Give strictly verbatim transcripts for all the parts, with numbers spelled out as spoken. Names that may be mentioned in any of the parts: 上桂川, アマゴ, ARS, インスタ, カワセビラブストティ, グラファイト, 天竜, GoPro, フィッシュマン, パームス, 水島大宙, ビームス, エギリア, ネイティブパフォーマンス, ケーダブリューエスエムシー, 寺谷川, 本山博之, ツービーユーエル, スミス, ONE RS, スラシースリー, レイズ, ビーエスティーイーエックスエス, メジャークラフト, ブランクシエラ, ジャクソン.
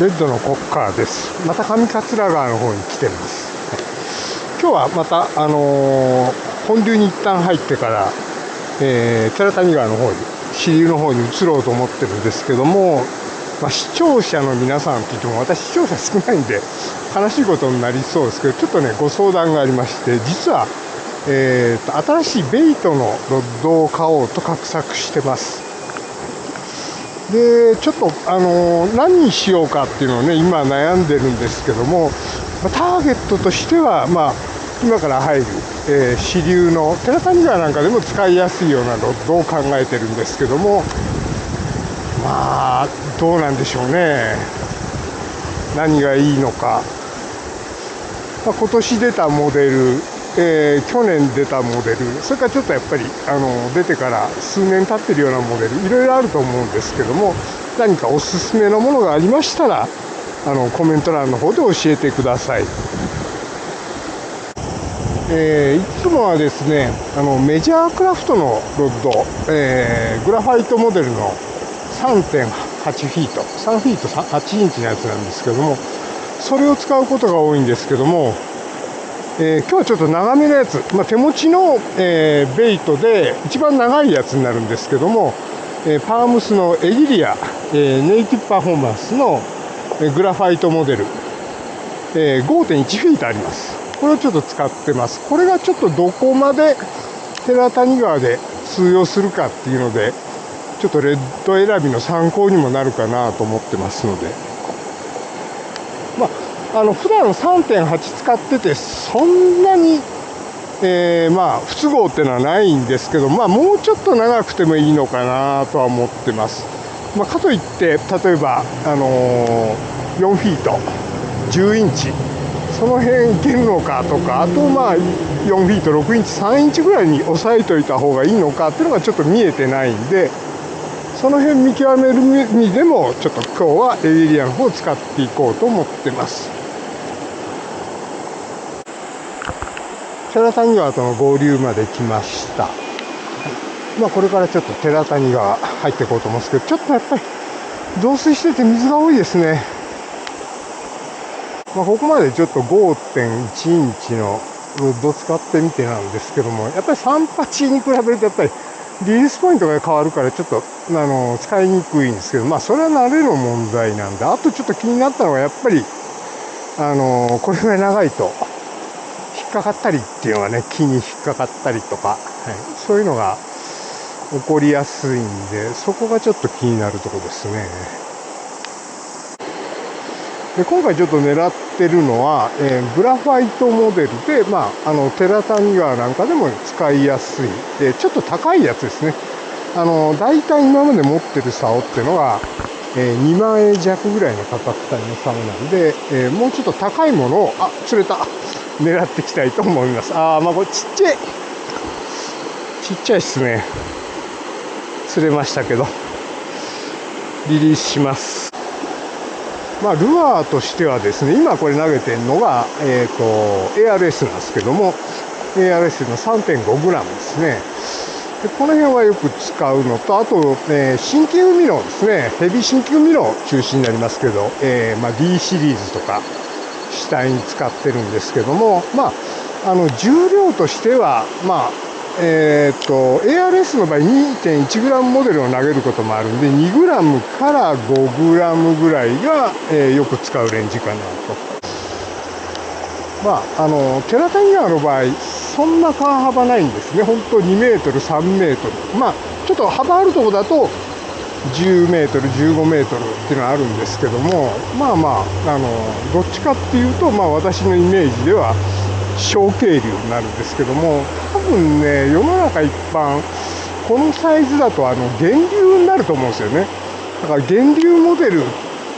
レッドのコッカーです。また上桂川の方に来てます。はい、今日はまた、あのー、本流に一旦入ってから、えー、寺谷川の方に支流の方に移ろうと思ってるんですけども、まあ、視聴者の皆さんって言っても私視聴者少ないんで悲しいことになりそうですけど、ちょっとねご相談がありまして、実は、えー、と新しいベイトのロッドを買おうと画策してます。でちょっと、あのー、何にしようかっていうのをね今悩んでるんですけども、ターゲットとしては、まあ、今から入る、えー、支流の寺谷川なんかでも使いやすいようなロッドを考えてるんですけども、まあどうなんでしょうね、何がいいのか。まあ、今年出たモデル、えー、去年出たモデル、それからちょっとやっぱりあの出てから数年経ってるようなモデルいろいろあると思うんですけども、何かおすすめのものがありましたらあのコメント欄の方で教えてください。えー、いつもはですねあのメジャークラフトのロッド、えー、グラファイトモデルの さんてんはちフィートさんフィートはちインチのやつなんですけども、それを使うことが多いんですけども、えー、今日はちょっと長めのやつ、まあ、手持ちの、えー、ベイトで一番長いやつになるんですけども、えー、パームスのエギリア、えー、ネイティブパフォーマンスの、えー、グラファイトモデル、えー、ごてんいちフィートあります。これをちょっと使ってます。これがちょっとどこまで寺谷川で通用するかっていうのでちょっとレッド選びの参考にもなるかなと思ってますので、まあ、あの普段 さんてんはち 使っててそんなに、えー、まあ不都合っていうのはないんですけど、まあ、もうちょっと長くてもいいのかなとは思ってます。まあ、かといって例えば、あのー、よんフィートじゅうインチその辺いけるのかとか、あとまあよんフィートろくインチさんインチぐらいに抑えといた方がいいのかっていうのがちょっと見えてないんで、その辺見極めるにでもちょっと今日はエイリアンの方を使っていこうと思ってます。寺谷川との合流まで来ました。まあ、これからちょっと寺谷川入っていこうと思うんですけど、ちょっとやっぱり増水してて水が多いですね。まあ、ここまでちょっと ごてんいちインチのロッドを使ってみてなんですけども、やっぱりさんじゅうはちに比べるとやっぱりリリースポイントが変わるからちょっとあの使いにくいんですけど、まあそれは慣れの問題なんで、あとちょっと気になったのはやっぱりあのこれぐらい長いと引っかかったりっていうのはね、木に引っかかったりとか、はい、そういうのが起こりやすいんで、そこがちょっと気になるところですね。で今回ちょっと狙ってるのは、えー、グラファイトモデルで、まあ、あの寺谷川なんかでも使いやすい、えー、ちょっと高いやつですね。あのだいたい今まで持ってる竿っていうのが、えー、にまんえん弱ぐらいの価格帯の竿なんで、えー、もうちょっと高いものをあ釣れた狙っていきたいと思います。あーまあこれちっちゃいちっちゃいっすね。釣れましたけどリリースします。まあ、ルアーとしてはですね、今これ投げてるのが、えー、と エーアールエス なんですけども、 エーアールエス の さんてんごグラム ですね。でこの辺はよく使うのと、あと、えー、新規海のですねヘビー新規海の中心になりますけど、えーまあ、D シリーズとか主体に使ってるんですけども、まあ、あの重量としては、まあえー、と エーアールエス の場合 にてんいちグラム モデルを投げることもあるんで にグラム から ごグラム ぐらいが、えー、よく使うレンジかなと。まああの寺谷川の場合そんな川幅ないんですね。本当にメートルさんメートル、まあちょっと幅あるとこだとじゅうメートルじゅうごメートルっていうのはあるんですけども、まあまあ、あのどっちかっていうと、まあ、私のイメージでは小渓流になるんですけども、多分ね世の中一般このサイズだとあの源流になると思うんですよね。だから源流モデルっ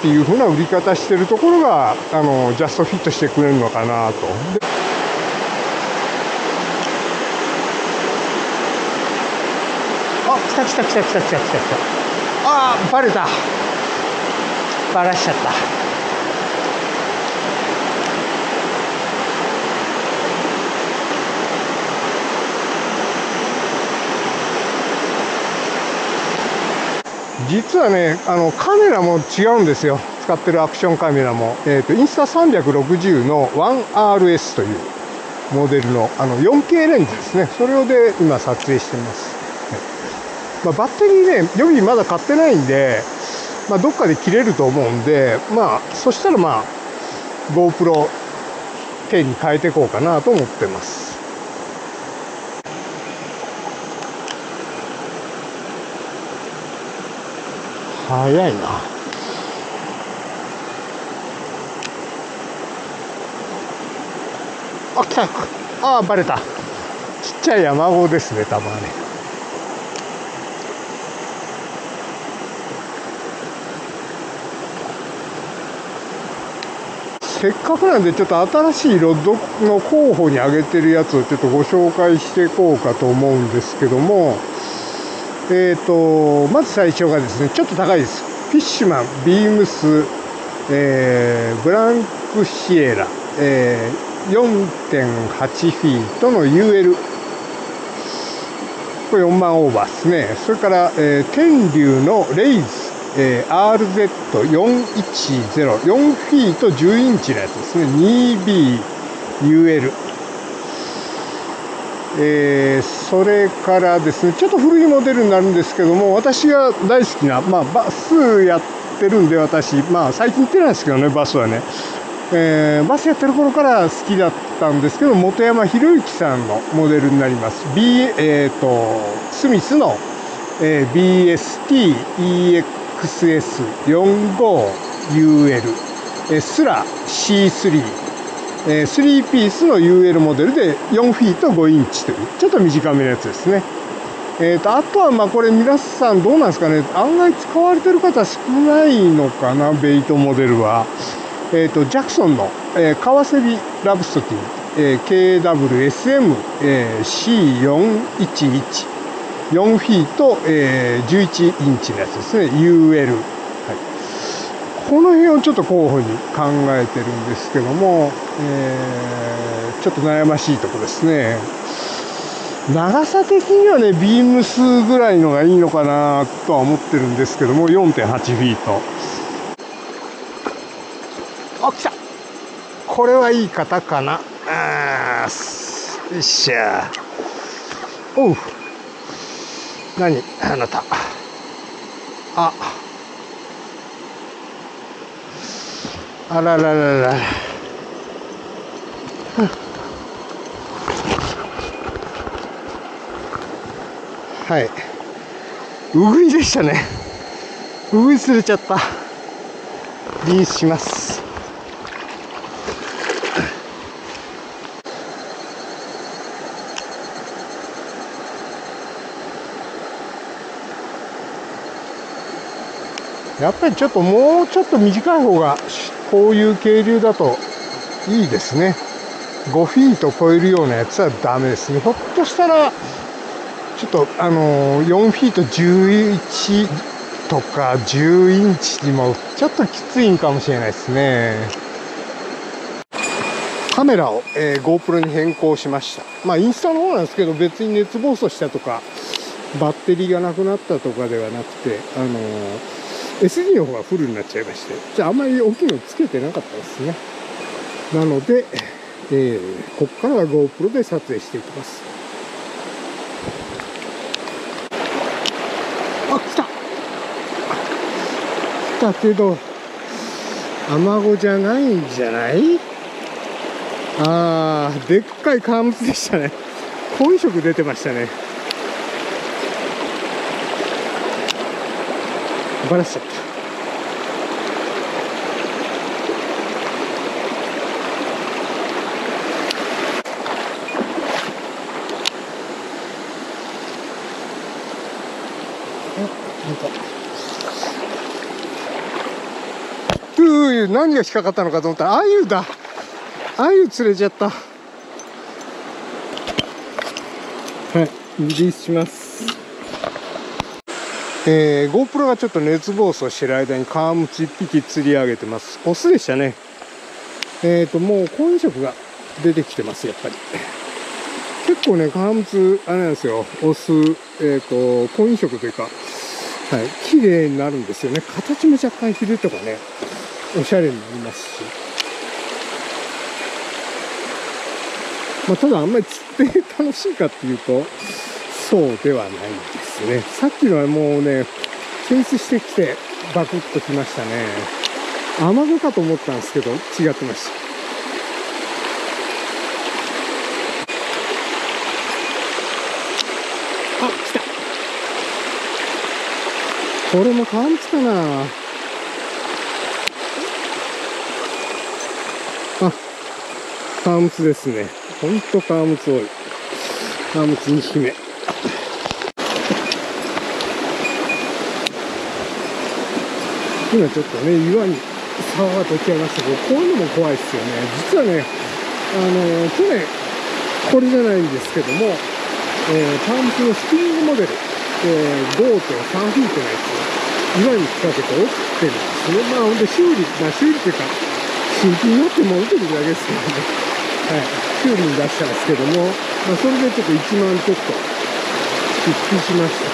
ていう風な売り方してるところがあのジャストフィットしてくれるのかなと。あ、来た来た来た来た来た来た来た。あー、バレた、バラしちゃった。実はねあのカメラも違うんですよ。使ってるアクションカメラも、えーと、インスタさんびゃくろくじゅうのワンアールエス というモデルの、あの よんケー レンズですね。それをで今撮影しています。まあ、バッテリーね、予備まだ買ってないんで、まあ、どっかで切れると思うんで、まあ、そしたらまあ、GoProテン に変えていこうかなと思ってます。早いな。あ、来た。ああ、バレた。ちっちゃい山子ですね、たまに。せっかくなんで、ちょっと新しいロッドの候補に挙げてるやつをちょっとご紹介していこうかと思うんですけども、えーとまず最初がですね、ちょっと高いです。フィッシュマン、ビームス、えー、ブランクシエラ、えー、よんてんはち フィートの ユーエル、 これよんまんオーバーですね。それから、えー、天竜のレイズ、えー、アールゼットよんひゃくじゅう よんフィートじゅうインチのやつですね。 ツービーユーエル、えー、それからですね、ちょっと古いモデルになるんですけども、私が大好きな、まあ、バスやってるんで、私、まあ、最近行ってないんですけどね、バスはね、えー、バスやってる頃から好きだったんですけど、本山博之さんのモデルになります、B えー、とスミスの、えー、ビーエスティーイーエックスエスよんじゅうごユーエル、えー、スラ シースリー、スリーピースの ユーエル モデルでよんフィートごインチというちょっと短めのやつですね。えー、とあとはまあこれ皆さんどうなんですかね、案外使われてる方少ないのかな、ベイトモデルは。えー、とジャクソンの、えー、カワセビラブストティ、えー、ケーダブリューエスエムシーよんひゃくじゅういち、えー、よんフィート、えー、じゅういちインチのやつですね、 ユーエル、はい、この辺をちょっと候補に考えてるんですけども、えー、ちょっと悩ましいとこですね。長さ的にはね、ビームスぐらいのがいいのかなとは思ってるんですけども、 よんてんはち フィート。あ、来た。これはいい方かな。あー、よっしゃ。おう。何あなた。あ。あららららら。はい、ウグイでしたね。ウグイ釣れちゃった。リンスします。やっぱりちょっともうちょっと短い方がこういう渓流だといいですね。ごフィート超えるようなやつはダメですね。ひょっとしたらちょっとあのー、よんフィートじゅういちとかじゅうインチにもちょっときついんかもしれないですね。カメラを、えー、GoPro に変更しました。まあインスタの方なんですけど、別に熱暴走したとかバッテリーがなくなったとかではなくて、あのー、エスディー の方がフルになっちゃいまして、じゃああんまり大きいのつけてなかったですね。なので、えー、ここからは GoPro で撮影していきます。あ、来た来たけどアマゴじゃないんじゃない。あー、でっかい乾物でしたね。本色出てましたね。バラしちゃった。何が引っかかったのかと思ったら、アユだ。アユ釣れちゃった。はい、リリースします。えー、GoPro がちょっと熱暴走してる間に川ムチいっぴき釣り上げてます。オスでしたね。えーともう混色が出てきてます。やっぱり結構ね、川ムチあれなんですよ、オス、えーと混色というか、はい、綺麗になるんですよね。形も若干ひれとかね、おしゃれになりますし、まあ、ただあんまり釣って楽しいかっていうとそうではないですね。さっきのはもうね、チェイスしてきてバクッときましたね。アマゴかと思ったんですけど違ってました。あ、来た。これもパンチかな。あ、カワムツですね。ほんとカワムツ多い。カワムツにひきめ。今ちょっとね、岩に竿が溶けましたけど、こういうのも怖いっすよね。実はね、あの、去年、これじゃないんですけども、えー、パンプのスピニングモデル、えー、ごてんさんフィートのやつ、岩に引っ掛けて折ってるんですね。まあ、ほんで修理、まあ、修理っていうか、新品よって戻ってるだけですけどね。はい。修理に出したんですけども、まあ、それでちょっといちまんちょっと、出費しました。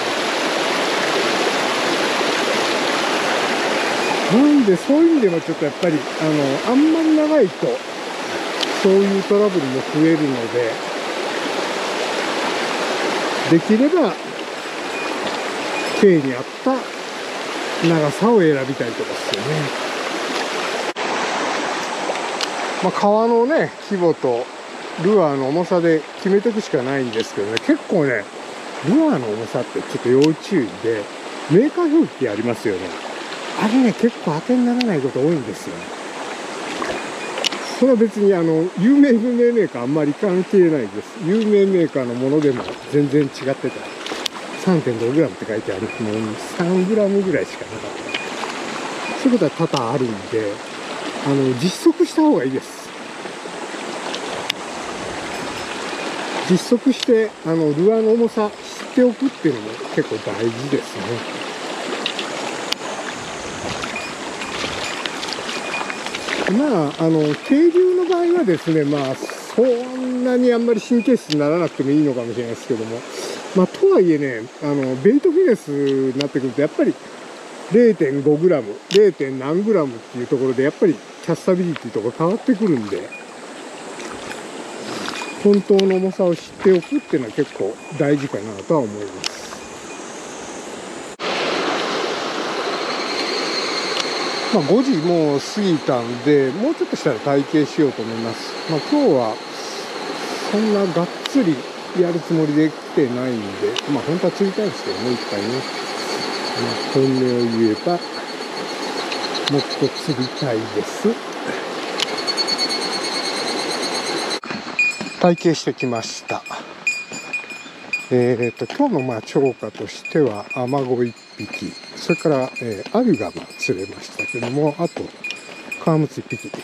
なんで、そういう意味ではちょっとやっぱり、あの、あんまり長いと、そういうトラブルも増えるので、できれば、径に合った長さを選びたいところですよね。まあ、川のね、規模とルアーの重さで決めていくしかないんですけどね、結構ね、ルアーの重さってちょっと要注意で、メーカー表記ありますよね。あれね、結構当てにならないこと多いんですよね。それは別にあの有名無名メーカーあんまり関係ないです。有名メーカーのものでも全然違ってた。さんてんごグラム って書いてあるものに さんグラム ぐらいしかなかった。そういうことは多々あるんで、あの、実測した方がいいです。実測して、あの、ルアーの重さ知っておくっていうのも結構大事ですね。まあ、あの、渓流の場合はですね、まあ、そんなにあんまり神経質にならなくてもいいのかもしれないですけども、まあ、とはいえね、あの、ベイトフィネスになってくると、やっぱり れいてんごグラム、れいてんなんグラムっていうところで、やっぱりキャスタビリティとか変わってくるんで、本当の重さを知っておくっていうのは結構大事かなとは思います。まあごじもう過ぎたんで、もうちょっとしたら体型しようと思います。まあ今日はそんながっつりやるつもりで来てないんで、まあ本当は釣りたいんですけどね、いっぱいね。まあ本音を言えば、もっと釣りたいです。体型してきました。えー、っと、今日のまあ釣果としては、アマゴいっぴき、それから、えー、アユがまあ釣れましたけども、あと、カワムツいっぴきって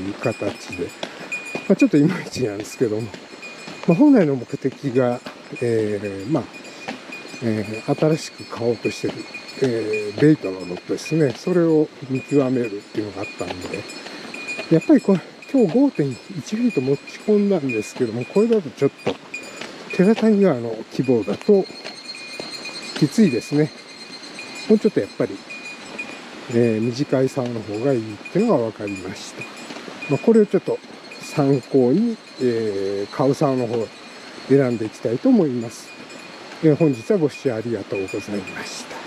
いう形で、まあ、ちょっといまいちなんですけども、まあ、本来の目的が、えー、まあ、えー、新しく買おうとしてる、えー、ベイトのロットですね、それを見極めるっていうのがあったんで、やっぱりこれ、今日 ごてんいちフィート持ち込んだんですけども、これだとちょっと、手堅い側の希望だときついですね。もうちょっとやっぱり、えー、短い竿の方がいいっていうのが分かりました。まあ、これをちょっと参考に、えー、買う竿の方を選んでいきたいと思います。えー、本日はご視聴ありがとうございました。